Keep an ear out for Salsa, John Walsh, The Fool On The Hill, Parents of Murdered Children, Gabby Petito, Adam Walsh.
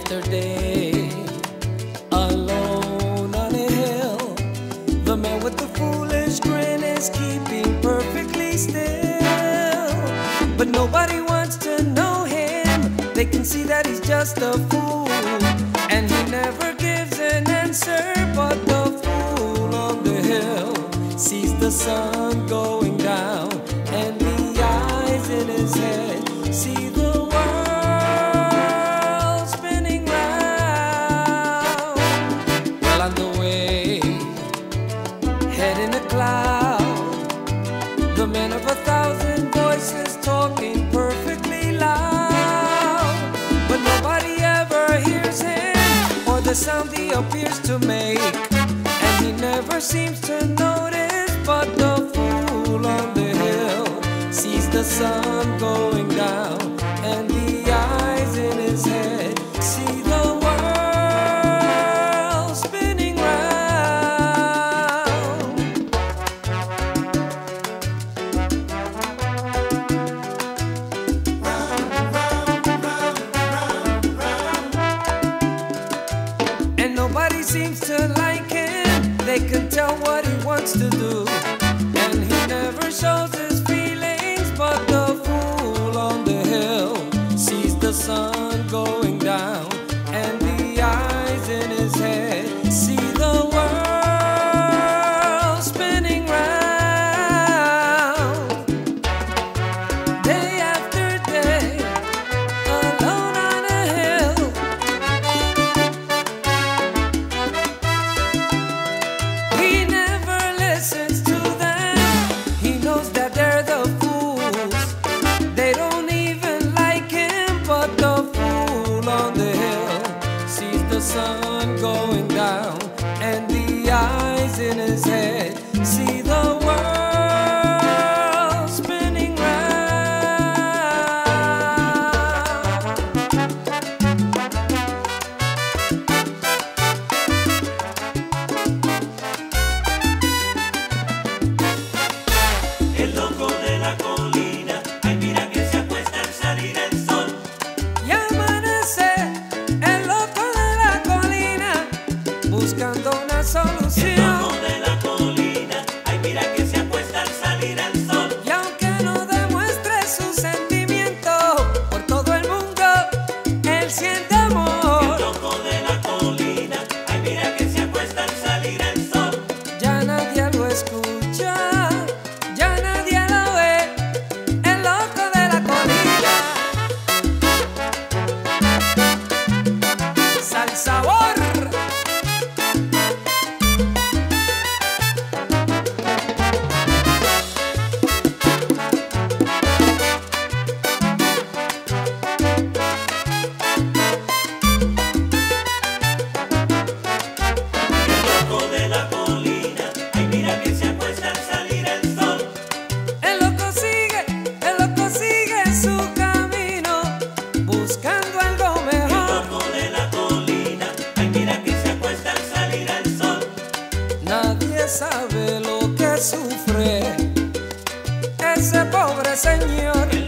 after day, alone on a hill. The man with the foolish grin is keeping perfectly still, but nobody wants to know him. They can see that he's just a fool, and he never gives an answer. But the fool on the hill sees the sun going down, and the eyes in his head see the the man of 1,000 voices talking perfectly loud, but nobody ever hears him or the sound he appears to make, and he never seems to notice. But the fool on the hill sees the sun going down, and the eyes in his head see the world spinning round. Nobody seems to like him. They can tell what he wants to do, and he never shows his feelings. But the fool on the hill sees the sun going down, and the eyes in his head see the world spinning round. Day after day, alone on a hill. Sun going down, and the eyes in his head see the world spinning round. El loco de la colina, ay mira que se acuesta al salir el sol. Ya amanece. Buscando una solución. El loco de la colina, ay mira que se acuesta al salir el sol. Y aunque no demuestre su sentimiento por todo el mundo, él siente amor. El loco de la colina, ay mira que se acuesta al salir el sol. Ya nadie lo escucha, ya nadie lo ve. El loco de la colina. Salsa sabor. Sabe lo que sufre ese pobre señor.